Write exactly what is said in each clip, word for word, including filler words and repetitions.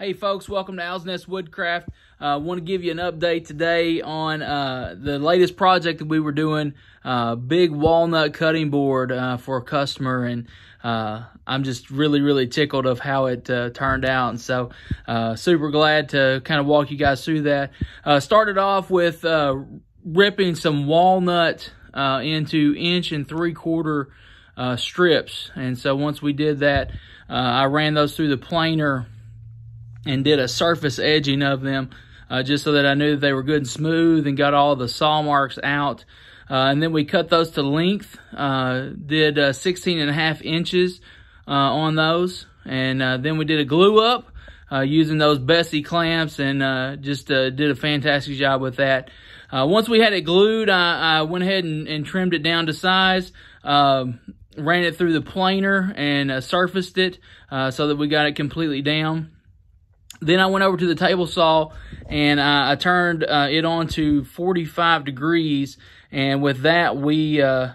Hey folks, welcome to Owl's Nest Woodcraft. I uh, want to give you an update today on uh, the latest project that we were doing, uh, big walnut cutting board uh, for a customer, and uh, I'm just really, really tickled of how it uh, turned out, and so uh, super glad to kind of walk you guys through that. Uh, started off with uh, ripping some walnut uh, into inch and three quarter uh, strips, and so once we did that, uh, I ran those through the planer and did a surface edging of them uh, just so that I knew that they were good and smooth and got all the saw marks out. Uh, and then we cut those to length, uh, did uh, sixteen and a half inches uh, on those. And uh, then we did a glue up uh, using those Bessie clamps, and uh, just uh, did a fantastic job with that. Uh, once we had it glued, I, I went ahead and, and trimmed it down to size. Um, ran it through the planer and uh, surfaced it uh, so that we got it completely down. Then I went over to the table saw, and I, I turned uh, it on to forty-five degrees, and with that we uh,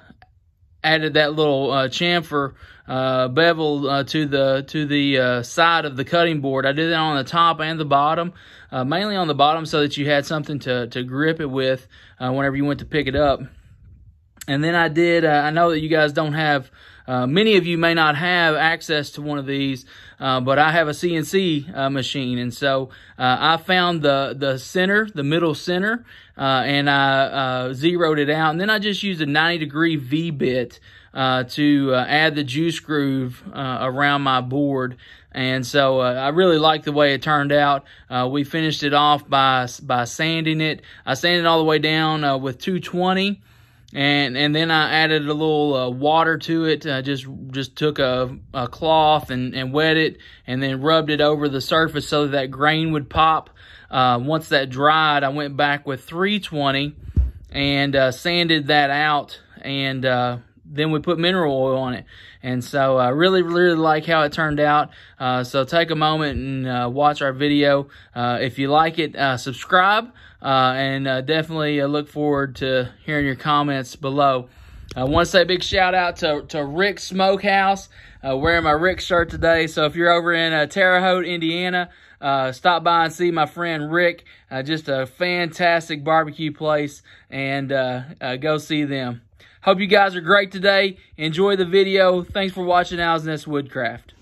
added that little uh, chamfer uh, bevel uh, to the to the uh, side of the cutting board. I did that on the top and the bottom, uh, mainly on the bottom so that you had something to, to grip it with uh, whenever you went to pick it up. And then I did, uh, I know that you guys don't have, uh, many of you may not have access to one of these, uh, but I have a C N C uh, machine. And so uh, I found the, the center, the middle center, uh, and I uh, zeroed it out. And then I just used a ninety degree V-bit uh, to uh, add the juice groove uh, around my board. And so uh, I really liked the way it turned out. Uh, we finished it off by, by sanding it. I sanded it all the way down uh, with two twenty. And and then I added a little uh, water to it. I just just took a, a cloth and, and wet it, and then rubbed it over the surface so that, that grain would pop. Uh, once that dried, I went back with three twenty and uh, sanded that out, and uh, then we put mineral oil on it. And so I really, really like how it turned out. Uh, so take a moment and uh, watch our video. Uh, if you like it, uh, subscribe. Uh, and uh, definitely uh, look forward to hearing your comments below. I want to say a big shout out to, to Rick's Smokehouse. Uh, wearing my Rick's shirt today. So if you're over in uh, Terre Haute, Indiana, uh, stop by and see my friend Rick. Uh, just a fantastic barbecue place, and uh, uh, go see them. Hope you guys are great today. Enjoy the video. Thanks for watching Owl's Nest Woodcraft.